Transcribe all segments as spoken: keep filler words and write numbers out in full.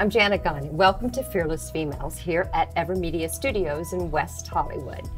I'm Janet Gunn. Welcome to Fearless Females here at Ever Media Studios in West Hollywood.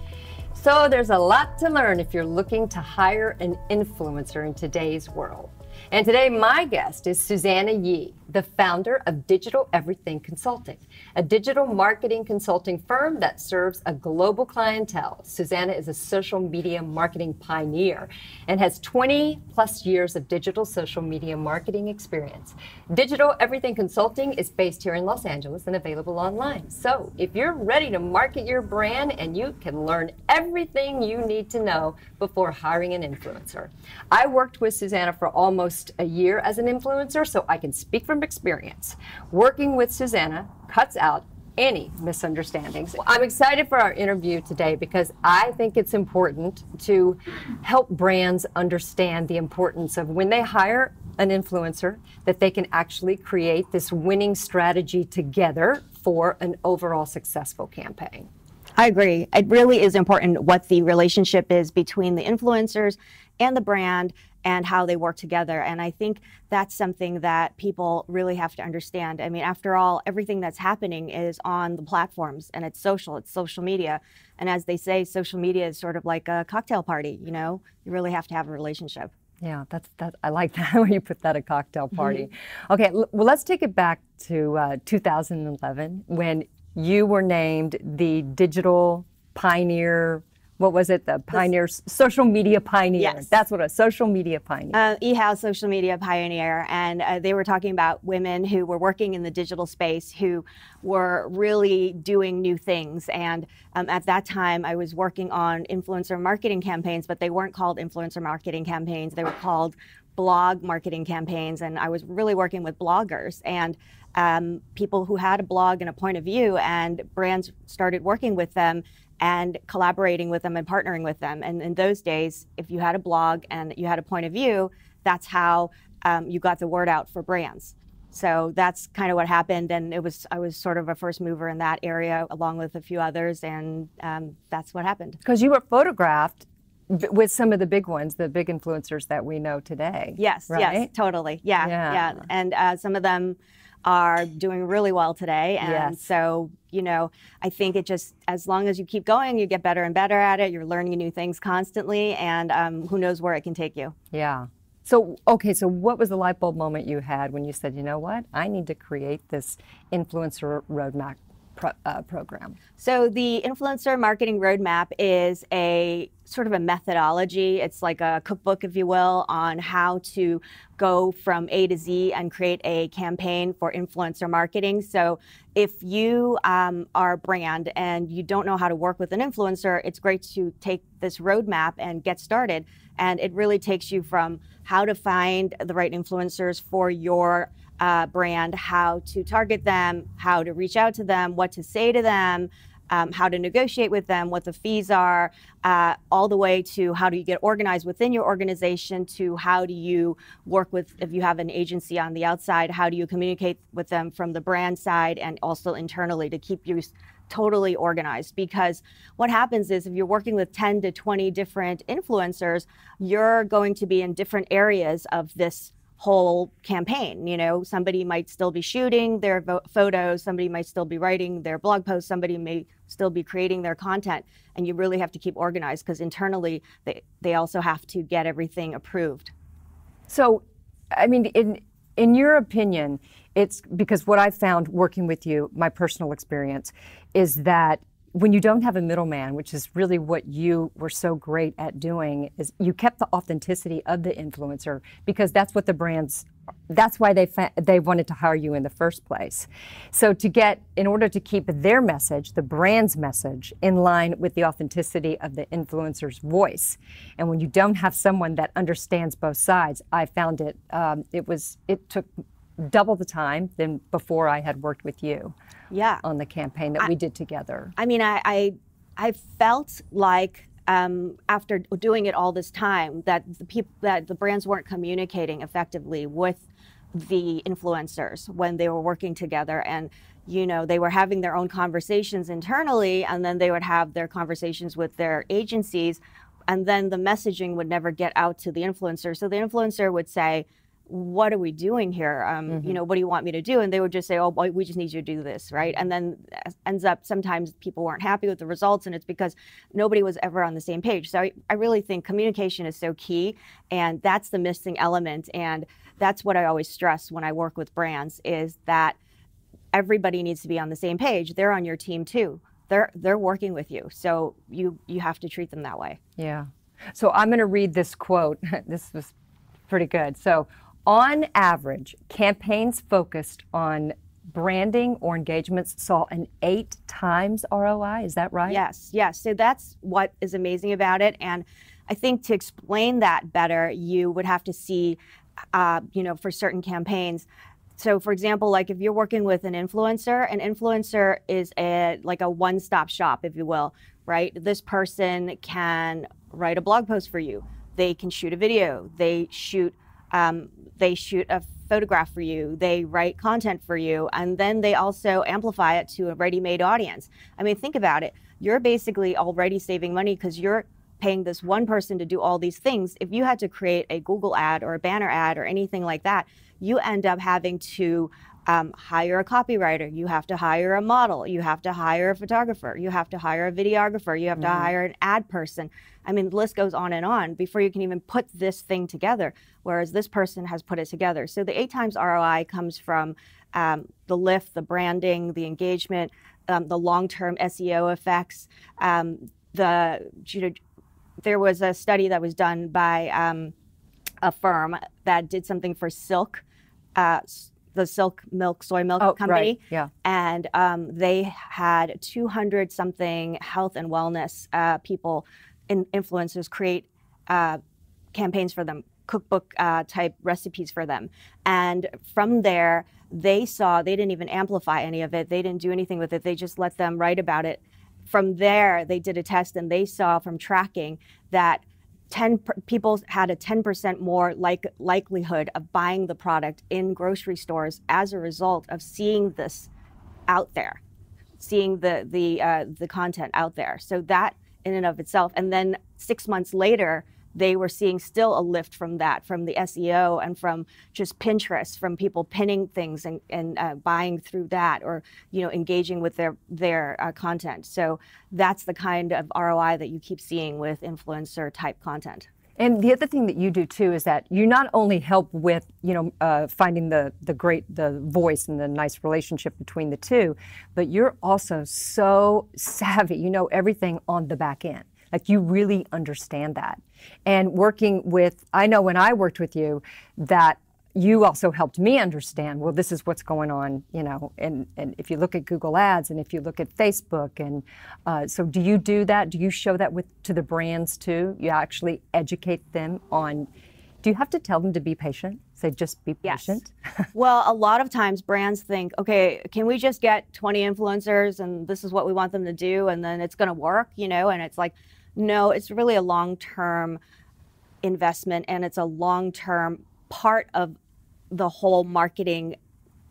So there's a lot to learn if you're looking to hire an influencer in today's world. And today my guest is Susana Yee, the founder of Digital Everything Consulting, a digital marketing consulting firm that serves a global clientele. Susana is a social media marketing pioneer and has twenty plus years of digital social media marketing experience. Digital Everything Consulting is based here in Los Angeles and available online. So if you're ready to market your brand, and you can learn everything you need to know before hiring an influencer. I worked with Susana for almost a year as an influencer, so I can speak from experience. Working with Susana cuts out any misunderstandings. I'm excited for our interview today because I think it's important to help brands understand the importance of when they hire an influencer, that they can actually create this winning strategy together for an overall successful campaign. I agree. It really is important what the relationship is between the influencers and the brand and how they work together. And I think that's something that people really have to understand. I mean, after all, everything that's happening is on the platforms, and it's social, it's social media. And as they say, social media is sort of like a cocktail party, you know, you really have to have a relationship. Yeah, that's that. I like that when you put that at a cocktail party. Mm-hmm. Okay, well, let's take it back to uh, two thousand eleven when you were named the digital pioneer. What was it? The pioneer, the, social media pioneer. Yes. That's what a social media pioneer. Uh, EHow social media pioneer. And uh, they were talking about women who were working in the digital space who were really doing new things. And um, at that time, I was working on influencer marketing campaigns, but they weren't called influencer marketing campaigns. They were called blog marketing campaigns. And I was really working with bloggers and um, people who had a blog and a point of view, and brands started working with them and collaborating with them and partnering with them. And in those days, if you had a blog and you had a point of view, that's how um, you got the word out for brands. So that's kind of what happened. And it was, I was sort of a first mover in that area along with a few others. And um, that's what happened. Because you were photographed with some of the big ones, the big influencers that we know today. Yes, right? Yes, totally. Yeah, yeah. yeah. And uh, some of them are doing really well today. And yes. So, you know, I think it just, as long as you keep going, you get better and better at it. You're learning new things constantly, and um, who knows where it can take you. Yeah. So, okay, so what was the light bulb moment you had when you said, you know what, I need to create this influencer roadmap pro uh, program? So the influencer marketing roadmap is a sort of a methodology. It's like a cookbook, if you will, on how to go from A to Z and create a campaign for influencer marketing. So if you um, are a brand and you don't know how to work with an influencer, it's great to take this roadmap and get started. And it really takes you from how to find the right influencers for your uh, brand, how to target them, how to reach out to them, what to say to them, Um, how to negotiate with them, what the fees are, uh, all the way to how do you get organized within your organization, to how do you work with, if you have an agency on the outside, how do you communicate with them from the brand side and also internally to keep you totally organized. Because what happens is if you're working with ten to twenty different influencers, you're going to be in different areas of this whole campaign. You know, somebody might still be shooting their photos, somebody might still be writing their blog posts, somebody may still be creating their content, and you really have to keep organized because internally they, they also have to get everything approved. So, I mean, in, in your opinion, it's because what I've found working with you, my personal experience, is that when you don't have a middleman, which is really what you were so great at doing, is you kept the authenticity of the influencer, because that's what the brands, that's why they they wanted to hire you in the first place. So to get, in order to keep their message, the brand's message, in line with the authenticity of the influencer's voice. And when you don't have someone that understands both sides, I found it, um, it was, it took double the time than before I had worked with you. Yeah, on the campaign that I, we did together. I mean, I I, I felt like um, after doing it all this time that the people, that the brands weren't communicating effectively with the influencers when they were working together, and you know they were having their own conversations internally, and then they would have their conversations with their agencies, and then the messaging would never get out to the influencer. So the influencer would say, what are we doing here? Um, mm-hmm. You know, what do you want me to do? And they would just say, oh, we just need you to do this, right? And then ends up sometimes people weren't happy with the results, and it's because nobody was ever on the same page. So I, I really think communication is so key, and that's the missing element. And that's what I always stress when I work with brands, is that everybody needs to be on the same page. They're on your team too. They're, they're working with you. So you, you have to treat them that way. Yeah. So I'm going to read this quote. This was pretty good. So, on average, campaigns focused on branding or engagements saw an eight times R O I. Is that right? Yes, yes. So that's what is amazing about it. And I think to explain that better, you would have to see, uh, you know, for certain campaigns. So, for example, like if you're working with an influencer, an influencer is a, like a one-stop shop, if you will, right? This person can write a blog post for you. They can shoot a video. They shoot Um, they shoot a photograph for you, they write content for you, and then they also amplify it to a ready-made audience. I mean, think about it. You're basically already saving money because you're paying this one person to do all these things. If you had to create a Google ad or a banner ad or anything like that, you end up having to um, hire a copywriter, you have to hire a model, you have to hire a photographer, you have to hire a videographer, you have mm-hmm. to hire an ad person. I mean, the list goes on and on before you can even put this thing together, whereas this person has put it together. So the eight times R O I comes from um, the lift, the branding, the engagement, um, the long-term S E O effects. Um, the you know, there was a study that was done by um, a firm that did something for Silk, uh, the Silk Milk Soy Milk oh, Company, right. yeah. and um, they had two hundred something health and wellness uh, people influencers create uh, campaigns for them, cookbook uh, type recipes for them. And from there, they saw, they didn't even amplify any of it. They didn't do anything with it. They just let them write about it. From there, they did a test and they saw from tracking that ten per, people had a ten percent more like likelihood of buying the product in grocery stores as a result of seeing this out there, seeing the, the, uh, the content out there. So that in and of itself. And then six months later, they were seeing still a lift from that, from the S E O and from just Pinterest, from people pinning things and, and uh, buying through that, or, you know, engaging with their, their uh, content. So that's the kind of R O I that you keep seeing with influencer type content. And the other thing that you do too is that you not only help with, you know, uh, finding the the great the voice and the nice relationship between the two, but you're also so savvy. You know everything on the back end. Like, you really understand that. And working with, I know when I worked with you, that you also helped me understand, well, this is what's going on, you know, and, and if you look at Google Ads and if you look at Facebook, and uh, so do you do that? Do you show that with to the brands too? You actually educate them on, do you have to tell them to be patient? Say, just be patient? Yes. Well, a lot of times brands think, okay, can we just get twenty influencers and this is what we want them to do and then it's going to work, you know, and it's like, no, it's really a long-term investment and it's a long-term part of the whole marketing,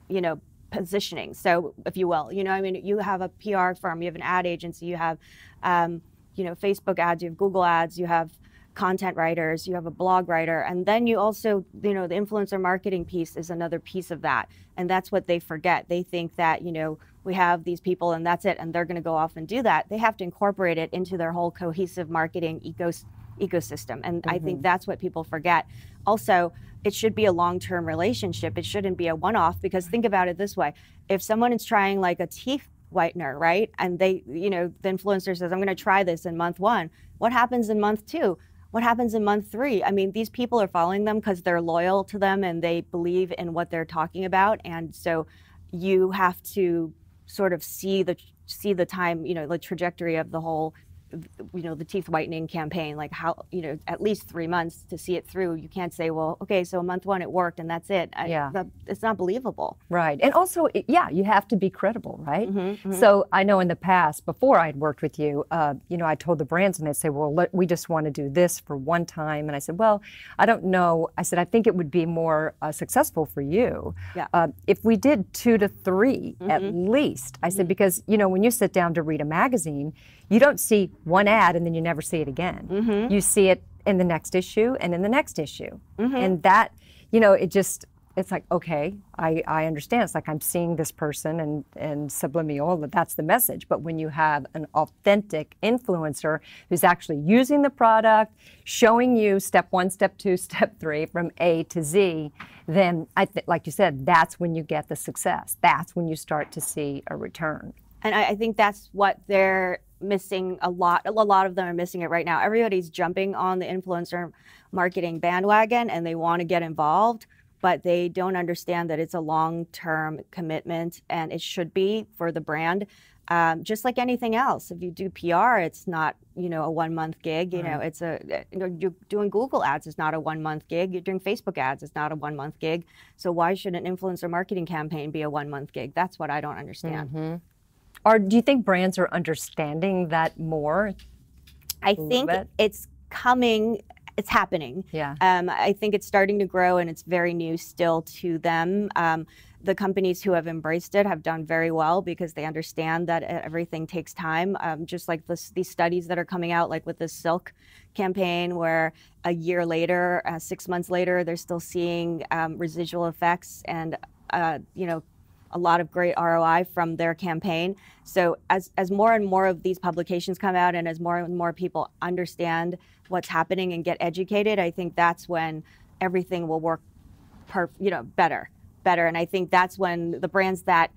you know, positioning. So if you will, you know, I mean, you have a P R firm, you have an ad agency, you have, um, you know, Facebook ads, you have Google ads, you have content writers, you have a blog writer, and then you also, you know, the influencer marketing piece is another piece of that. And that's what they forget. They think that, you know, we have these people and that's it, and they're going to go off and do that. They have to incorporate it into their whole cohesive marketing ecos ecosystem. And mm-hmm. I think that's what people forget. Also, it should be a long-term relationship. It shouldn't be a one-off, because think about it this way. If someone is trying like a teeth whitener, right? And they, you know, the influencer says, I'm going to try this in month one. What happens in month two? What happens in month three? I mean, these people are following them because they're loyal to them and they believe in what they're talking about. And so you have to sort of see the, see the time, you know, the trajectory of the whole, you know, the teeth whitening campaign, like how, you know, at least three months to see it through. You can't say, well, okay, so month one it worked and that's it. I, yeah. That, it's not believable. Right. And also, it, yeah, you have to be credible, right? Mm-hmm, mm-hmm. So I know in the past, before I had worked with you, uh, you know, I told the brands and they'd say, well, let, we just want to do this for one time. And I said, well, I don't know. I said, I think it would be more uh, successful for you yeah. uh, if we did two to three mm-hmm. at least. I said, mm-hmm. because, you know, when you sit down to read a magazine, you don't see one ad and then you never see it again. Mm-hmm. You see it in the next issue and in the next issue. Mm-hmm. And that, you know, it just, it's like, okay, I, I understand. It's like I'm seeing this person and, and subliminal, that's the message. But when you have an authentic influencer who's actually using the product, showing you step one, step two, step three, from A to Z, then I th like you said, that's when you get the success. That's when you start to see a return. And I, I think that's what they're missing a lot. A lot of them are missing it right now. Everybody's jumping on the influencer marketing bandwagon and they want to get involved, but they don't understand that it's a long-term commitment, and it should be for the brand. Um, just like anything else, if you do P R, it's not, you know, a one-month gig. You [S2] Right. [S1] know, it's a you know, you're doing Google ads, it's not a one-month gig. You're doing Facebook ads, it's not a one-month gig. So why should an influencer marketing campaign be a one-month gig? That's what I don't understand. Mm-hmm. Or do you think brands are understanding that more? I think it's coming. It's happening. Yeah. Um, I think it's starting to grow, and it's very new still to them. Um, the companies who have embraced it have done very well because they understand that everything takes time. Um, just like this, these studies that are coming out, like with the Silk campaign, where a year later, uh, six months later, they're still seeing um, residual effects and, uh, you know, a lot of great R O I from their campaign. So as, as more and more of these publications come out, and as more and more people understand what's happening and get educated, I think that's when everything will work per, you know, better, better. And I think that's when the brands that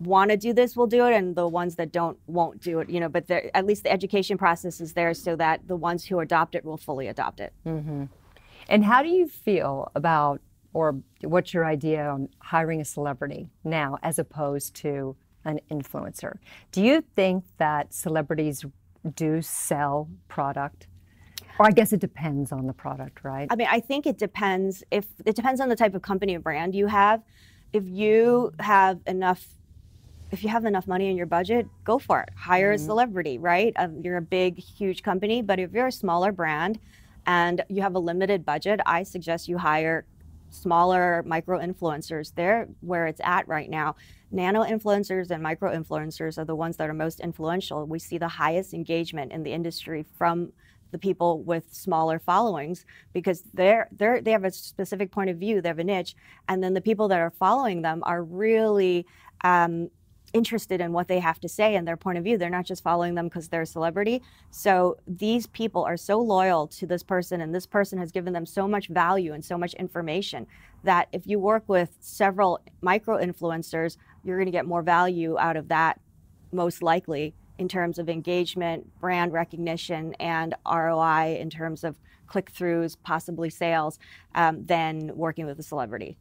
want to do this will do it, and the ones that don't won't do it, you know, but at least the education process is there so that the ones who adopt it will fully adopt it. Mm-hmm. And how do you feel about, or what's your idea on hiring a celebrity now as opposed to an influencer? Do you think that celebrities do sell product? Or I guess it depends on the product, right? I mean, I think it depends. If it depends on the type of company or brand you have. If you have enough, if you have enough money in your budget, go for it. Hire mm-hmm. a celebrity, right? Um, you're a big, huge company, but if you're a smaller brand and you have a limited budget, I suggest you hire smaller micro influencers. They're where it's at right now. Nano influencers and micro influencers are the ones that are most influential. We see the highest engagement in the industry from the people with smaller followings, because they're, they're, they have a specific point of view, they have a niche, and then the people that are following them are really um, interested in what they have to say and their point of view. They're not just following them because they're a celebrity. So these people are so loyal to this person, and this person has given them so much value and so much information, that if you work with several micro influencers, you're gonna get more value out of that, most likely, in terms of engagement, brand recognition, and R O I in terms of click-throughs, possibly sales, um, than working with a celebrity.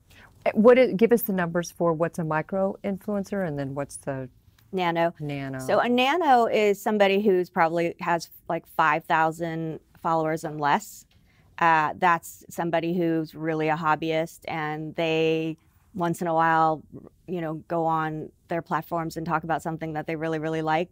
Would it give us the numbers for what's a micro-influencer and then what's the... Nano. Nano. So a nano is somebody who's probably has like five thousand followers and less. Uh, that's somebody who's really a hobbyist, and they once in a while, you know, go on their platforms and talk about something that they really, really like.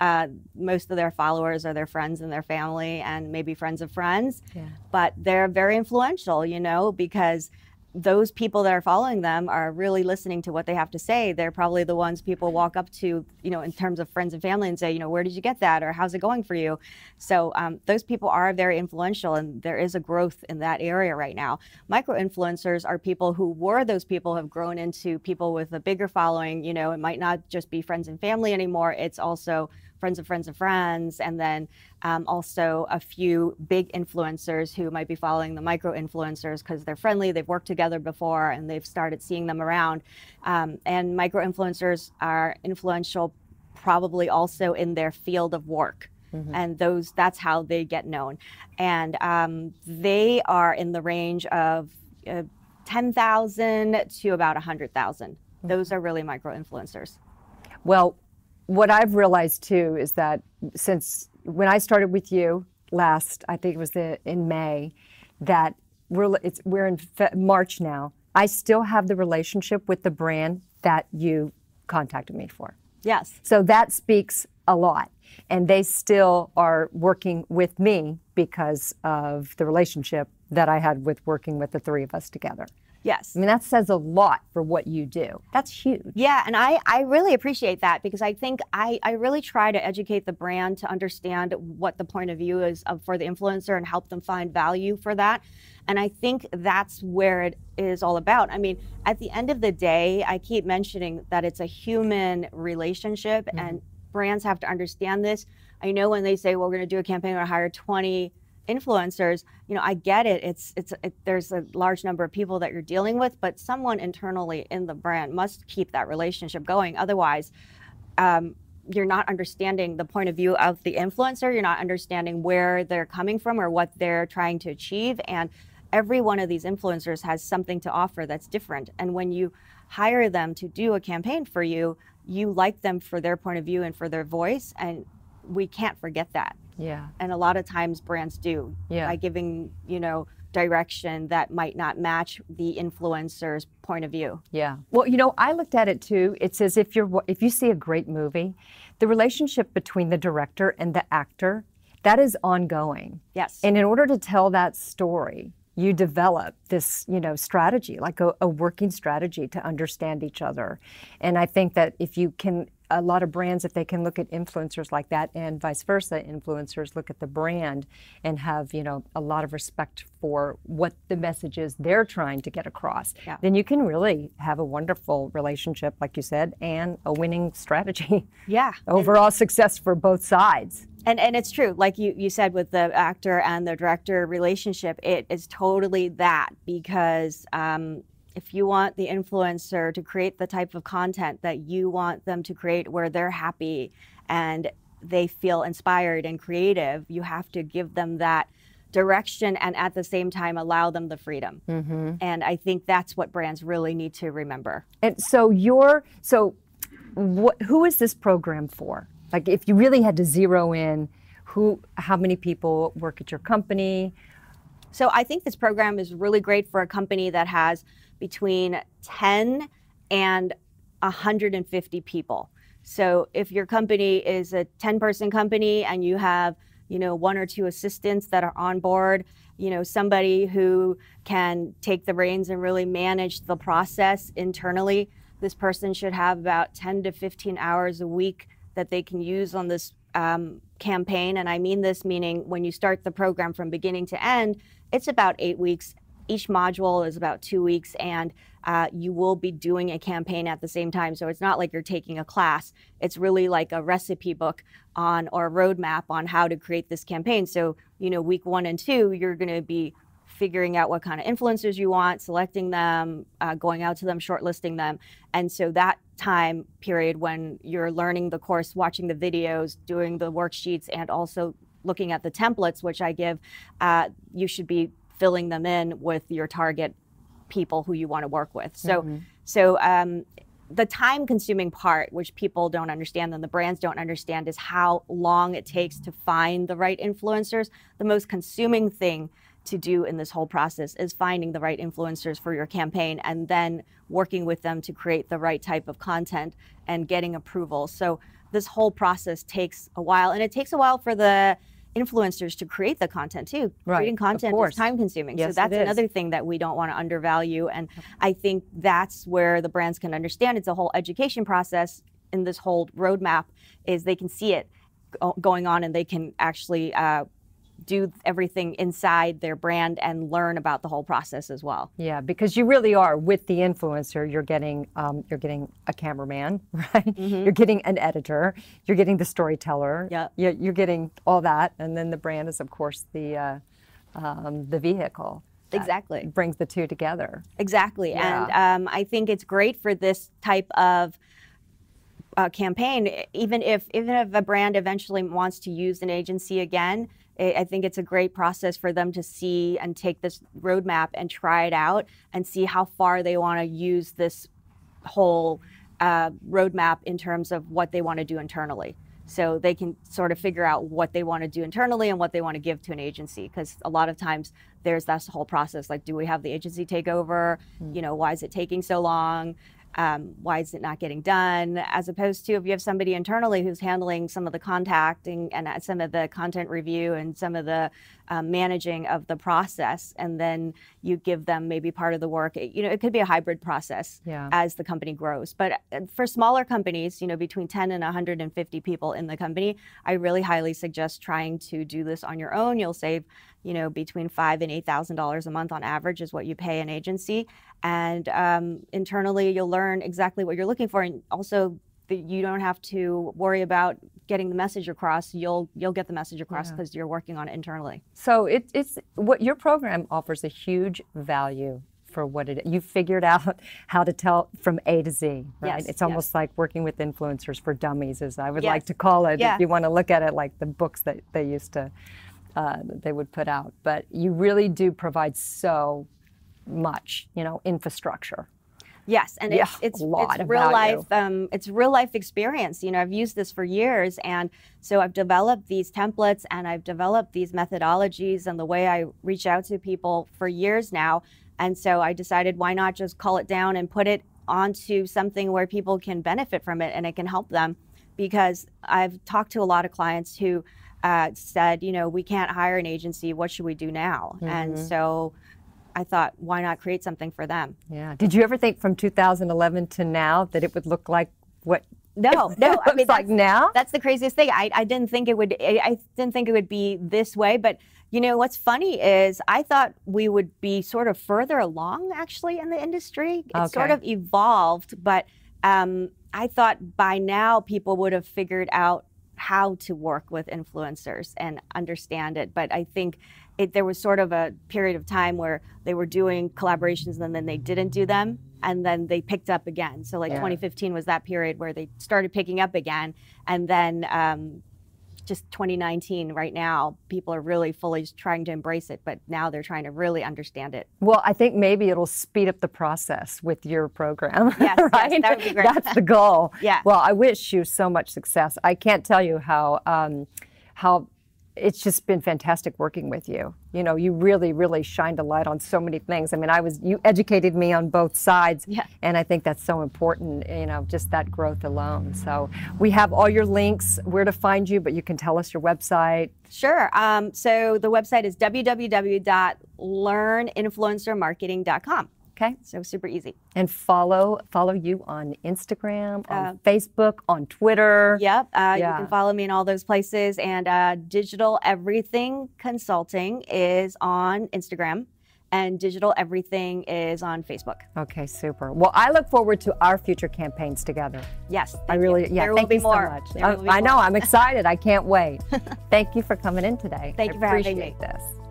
Uh, most of their followers are their friends and their family, and maybe friends of friends. Yeah. But they're very influential, you know, because those people that are following them are really listening to what they have to say. They're probably the ones people walk up to, you know, in terms of friends and family, and say, you know, where did you get that, or how's it going for you? So um, those people are very influential, and there is a growth in that area right now. Micro-influencers are people who were those people have grown into people with a bigger following. You know, it might not just be friends and family anymore. It's also friends of friends of friends, and then um, also a few big influencers who might be following the micro-influencers because they're friendly, they've worked together before, and they've started seeing them around. Um, and micro-influencers are influential probably also in their field of work. Mm-hmm. And those that's how they get known. And um, they are in the range of uh, ten thousand to about one hundred thousand. Mm-hmm. Those are really micro-influencers. Well, what I've realized too is that since when I started with you last, I think it was the, in May, that we're, it's, we're in Fe March now, I still have the relationship with the brand that you contacted me for. Yes. So that speaks a lot. And they still are working with me because of the relationship that I had with working with the three of us together. Yes. I mean, that says a lot for what you do. That's huge. Yeah, and I, I really appreciate that, because I think I, I really try to educate the brand to understand what the point of view is of, for the influencer, and help them find value for that. And I think that's where it is all about. I mean, at the end of the day, I keep mentioning that it's a human relationship, mm-hmm. and brands have to understand this. I know when they say, well, we're going to do a campaign or hire twenty influencers, you know, I get it. It's it's it, there's a large number of people that you're dealing with, but someone internally in the brand must keep that relationship going. Otherwise, um, you're not understanding the point of view of the influencer. You're not understanding where they're coming from or what they're trying to achieve. And every one of these influencers has something to offer that's different. And when you hire them to do a campaign for you, you like them for their point of view and for their voice, and we can't forget that. Yeah. And a lot of times brands do, yeah. by giving, you know, direction that might not match the influencer's point of view. Yeah. Well, you know, I looked at it too. It's as if you're, if you see a great movie, the relationship between the director and the actor, that is ongoing. Yes. And in order to tell that story, you develop this, you know, strategy, like a, a working strategy to understand each other. And I think that if you can, a lot of brands, if they can look at influencers like that, and vice versa, influencers look at the brand and have, you know, a lot of respect for what the message is they're trying to get across, yeah. then you can really have a wonderful relationship, like you said, and a winning strategy. Yeah. Overall and, success for both sides. And and it's true, like you, you said, with the actor and the director relationship, it is totally that, because um, if you want the influencer to create the type of content that you want them to create, where they're happy and they feel inspired and creative, you have to give them that direction and at the same time allow them the freedom. Mm-hmm. And I think that's what brands really need to remember. And so you're, so what, who is this program for? Like, if you really had to zero in, who, how many people work at your company? So I think this program is really great for a company that has between ten and one hundred fifty people. So if your company is a ten person company and you have, you know, one or two assistants that are on board, you know, somebody who can take the reins and really manage the process internally, this person should have about ten to fifteen hours a week that they can use on this um, campaign. And I mean this meaning when you start the program from beginning to end, it's about eight weeks. Each module is about two weeks, and uh, you will be doing a campaign at the same time. So it's not like you're taking a class. It's really like a recipe book on, or a roadmap on how to create this campaign. So, you know, week one and two, you're going to be figuring out what kind of influencers you want, selecting them, uh, going out to them, shortlisting them. And so that time period when you're learning the course, watching the videos, doing the worksheets, and also looking at the templates, which I give, uh, you should be filling them in with your target people who you want to work with. So, mm-hmm. so um, the time-consuming part, which people don't understand and the brands don't understand, is how long it takes to find the right influencers. The most consuming thing to do in this whole process is finding the right influencers for your campaign, and then working with them to create the right type of content and getting approval. So this whole process takes a while, and it takes a while for the influencers to create the content too. Right. Creating content is time consuming. Yes, so that's another thing that we don't want to undervalue. And I think that's where the brands can understand it's a whole education process in this whole roadmap, is they can see it going on and they can actually uh, do everything inside their brand and learn about the whole process as well. Yeah, because you really are with the influencer. You're getting, um, you're getting a cameraman, right? Mm-hmm. You're getting an editor. You're getting the storyteller. Yeah, you're, you're getting all that, and then the brand is, of course, the uh, um, the vehicle. Exactly, brings the two together. Exactly, yeah. And um, I think it's great for this type of uh, campaign. Even if even if a brand eventually wants to use an agency again, I think it's a great process for them to see and take this roadmap and try it out and see how far they want to use this whole uh, roadmap in terms of what they want to do internally. So they can sort of figure out what they want to do internally and what they want to give to an agency. Because a lot of times there's this whole process, like, do we have the agency take over? Mm. You know, why is it taking so long? Um, why is it not getting done? As opposed to if you have somebody internally who's handling some of the contacting and, and some of the content review and some of the um, managing of the process, and then you give them maybe part of the work. It, you know, it could be a hybrid process yeah. as the company grows. But for smaller companies, you know, between ten and one hundred fifty people in the company, I really highly suggest trying to do this on your own. You'll save, you know, between five and eight thousand dollars a month on average is what you pay an agency. And um, internally, you'll learn exactly what you're looking for, and also the, you don't have to worry about getting the message across. You'll you'll get the message across because yeah. you're working on it internally. So it, it's what your program offers a huge value for what it is. You figured out how to tell from A to Z, right? Yes, it's almost yes. like working with influencers for dummies, as I would yes. like to call it. Yeah. If you want to look at it like the books that they used to uh, that they would put out, but you really do provide so much, you know, infrastructure. Yes, and yeah, it's, it's, a lot it's real life. Um, it's real life experience. You know, I've used this for years, and so I've developed these templates and I've developed these methodologies and the way I reach out to people for years now. And so I decided, why not just call it down and put it onto something where people can benefit from it and it can help them? Because I've talked to a lot of clients who uh, said, you know, we can't hire an agency. What should we do now? Mm-hmm. And so I thought, why not create something for them? Yeah. Did you ever think from two thousand eleven to now that it would look like what? No, no. I mean, like now, that's the craziest thing. I, I didn't think it would. I, I didn't think it would be this way. But you know what's funny is I thought we would be sort of further along actually in the industry. It okay. sort of evolved, but um, I thought by now people would have figured out how to work with influencers and understand it. But I think it, there was sort of a period of time where they were doing collaborations and then they didn't do them, and then they picked up again. So like yeah. twenty fifteen was that period where they started picking up again, and then um, just twenty nineteen right now, people are really fully trying to embrace it, but now they're trying to really understand it. Well, I think maybe it'll speed up the process with your program. Yes, right? Yes, that would be great. That's the goal. Yeah. Well, I wish you so much success. I can't tell you how, um, how it's just been fantastic working with you. You know, you really, really shined a light on so many things. I mean, I was, you educated me on both sides, yeah. and I think that's so important, you know, just that growth alone. So we have all your links, where to find you, but you can tell us your website. Sure. Um, so the website is w w w dot learn influencer marketing dot com. Okay. So super easy. And follow follow you on Instagram, on uh, Facebook, on Twitter. Yep. Uh, yeah. You can follow me in all those places. And uh, Digital Everything Consulting is on Instagram. And Digital Everything is on Facebook. Okay, super. Well, I look forward to our future campaigns together. Yes, I really. You. Yeah, there thank will you be so more. much. There I, will be I more. know. I'm excited. I can't wait. Thank you for coming in today. Thank I you for having me. This.